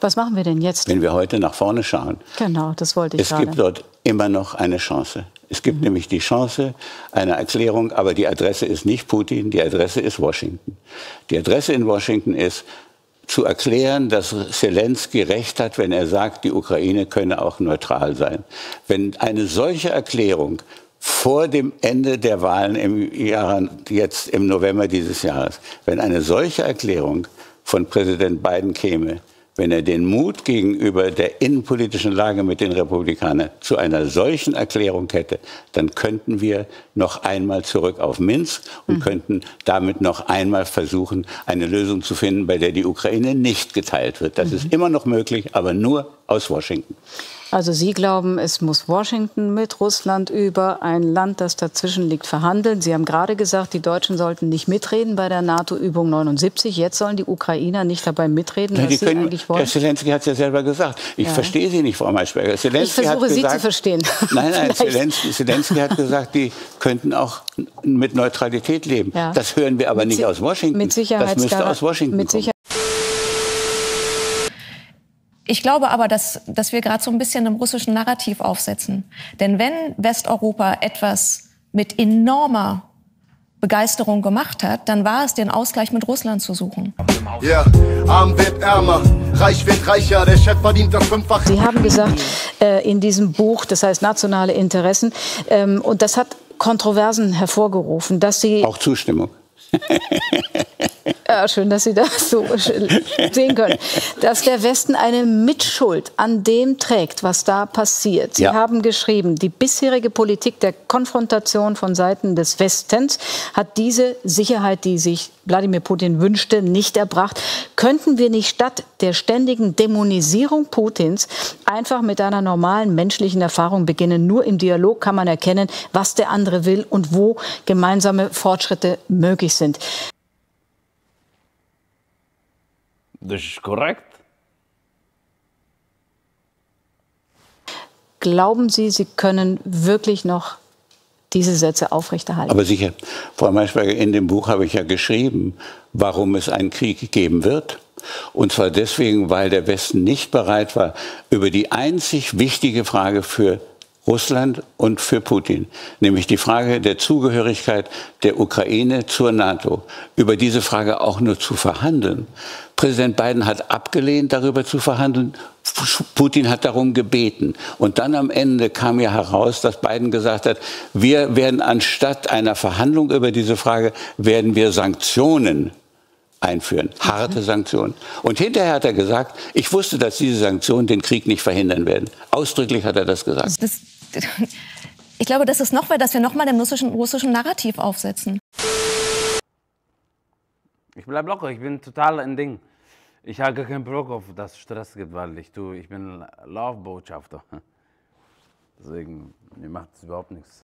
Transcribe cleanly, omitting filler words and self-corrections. Was machen wir denn jetzt? Wenn wir heute nach vorne schauen. Genau, das wollte ich sagen. Es gibt dort immer noch eine Chance. Es gibt nämlich die Chance einer Erklärung, aber die Adresse ist nicht Putin, die Adresse ist Washington. Die Adresse in Washington ist, zu erklären, dass Zelensky recht hat, wenn er sagt, die Ukraine könne auch neutral sein. Wenn eine solche Erklärung vor dem Ende der Wahlen im November dieses Jahres, wenn eine solche Erklärung von Präsident Biden käme, wenn er den Mut gegenüber der innenpolitischen Lage mit den Republikanern zu einer solchen Erklärung hätte, dann könnten wir noch einmal zurück auf Minsk und könnten damit noch einmal versuchen, eine Lösung zu finden, bei der die Ukraine nicht geteilt wird. Das ist immer noch möglich, aber nur aus Washington. Also Sie glauben, es muss Washington mit Russland über ein Land, das dazwischen liegt, verhandeln. Sie haben gerade gesagt, die Deutschen sollten nicht mitreden bei der NATO-Übung 79. Jetzt sollen die Ukrainer nicht dabei mitreden, ja, was sie eigentlich wollen. Herr Zelensky hat es ja selber gesagt. Ich verstehe Sie nicht, Frau Maischberger. Zelensky zu verstehen. Nein, Zelensky hat gesagt, die könnten auch mit Neutralität leben. Ja. Das hören wir aber nicht aus Washington. Das müsste aus Washington kommen. Ich glaube aber, dass wir gerade so ein bisschen einem russischen Narrativ aufsetzen. Denn wenn Westeuropa etwas mit enormer Begeisterung gemacht hat, dann war es, den Ausgleich mit Russland zu suchen. Ja, arm wird ärmer, reich wird reicher, der Chef verdient das Fünffache. Sie haben gesagt, in diesem Buch, das heißt nationale Interessen, und das hat Kontroversen hervorgerufen, dass Sie... Auch Zustimmung. Ja, schön, dass Sie das so sehen können. Dass der Westen eine Mitschuld an dem trägt, was da passiert. Sie haben geschrieben, die bisherige Politik der Konfrontation von Seiten des Westens hat diese Sicherheit, die sich Wladimir Putin wünschte, nicht erbracht. Könnten wir nicht statt der ständigen Dämonisierung Putins einfach mit einer normalen menschlichen Erfahrung beginnen? Nur im Dialog kann man erkennen, was der andere will und wo gemeinsame Fortschritte möglich sind. Das ist korrekt. Glauben Sie, Sie können wirklich noch diese Sätze aufrechterhalten? Aber sicher. Frau Maischberger, in dem Buch habe ich ja geschrieben, warum es einen Krieg geben wird. Und zwar deswegen, weil der Westen nicht bereit war, über die einzig wichtige Frage für Russland und für Putin, nämlich die Frage der Zugehörigkeit der Ukraine zur NATO, über diese Frage auch nur zu verhandeln. Präsident Biden hat abgelehnt, darüber zu verhandeln. Putin hat darum gebeten. Und dann am Ende kam ja heraus, dass Biden gesagt hat, wir werden anstatt einer Verhandlung über diese Frage, werden wir Sanktionen einführen. Harte Sanktionen. Und hinterher hat er gesagt, ich wusste, dass diese Sanktionen den Krieg nicht verhindern werden. Ausdrücklich hat er das gesagt. Ich glaube, das ist noch, weil dass wir noch mal dem russischen Narrativ aufsetzen. Ich bleibe locker, ich bin total ein Ding. Ich habe gar keinen Bock auf, dass es Stress gibt, weil ich bin Love-Botschafter. Deswegen, mir macht es überhaupt nichts.